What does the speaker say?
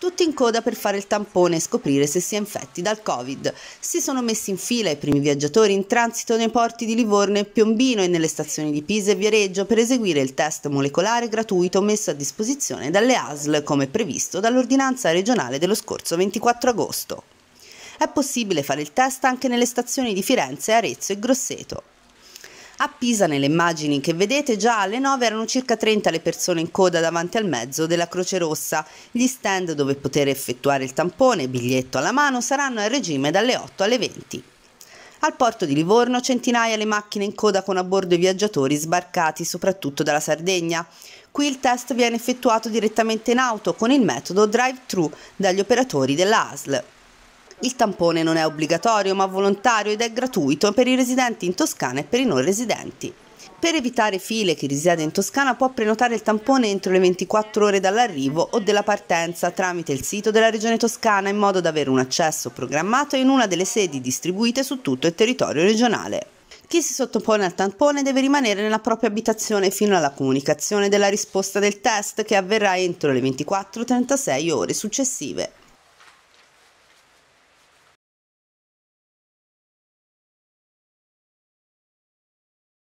tutti in coda per fare il tampone e scoprire se si è infetti dal Covid. Si sono messi in fila i primi viaggiatori in transito nei porti di Livorno e Piombino e nelle stazioni di Pisa e Viareggio per eseguire il test molecolare gratuito messo a disposizione dalle ASL come previsto dall'ordinanza regionale dello scorso 24 agosto. È possibile fare il test anche nelle stazioni di Firenze, Arezzo e Grosseto. A Pisa, nelle immagini che vedete, già alle 9 erano circa 30 le persone in coda davanti al mezzo della Croce Rossa. Gli stand dove poter effettuare il tampone e biglietto alla mano saranno a regime dalle 8 alle 20. Al porto di Livorno centinaia le macchine in coda con a bordo i viaggiatori sbarcati soprattutto dalla Sardegna. Qui il test viene effettuato direttamente in auto con il metodo drive-thru dagli operatori della ASL. Il tampone non è obbligatorio ma volontario ed è gratuito per i residenti in Toscana e per i non residenti. Per evitare file, chi risiede in Toscana può prenotare il tampone entro le 24 ore dall'arrivo o della partenza tramite il sito della Regione Toscana in modo da avere un accesso programmato in una delle sedi distribuite su tutto il territorio regionale. Chi si sottopone al tampone deve rimanere nella propria abitazione fino alla comunicazione della risposta del test che avverrà entro le 24-36 ore successive.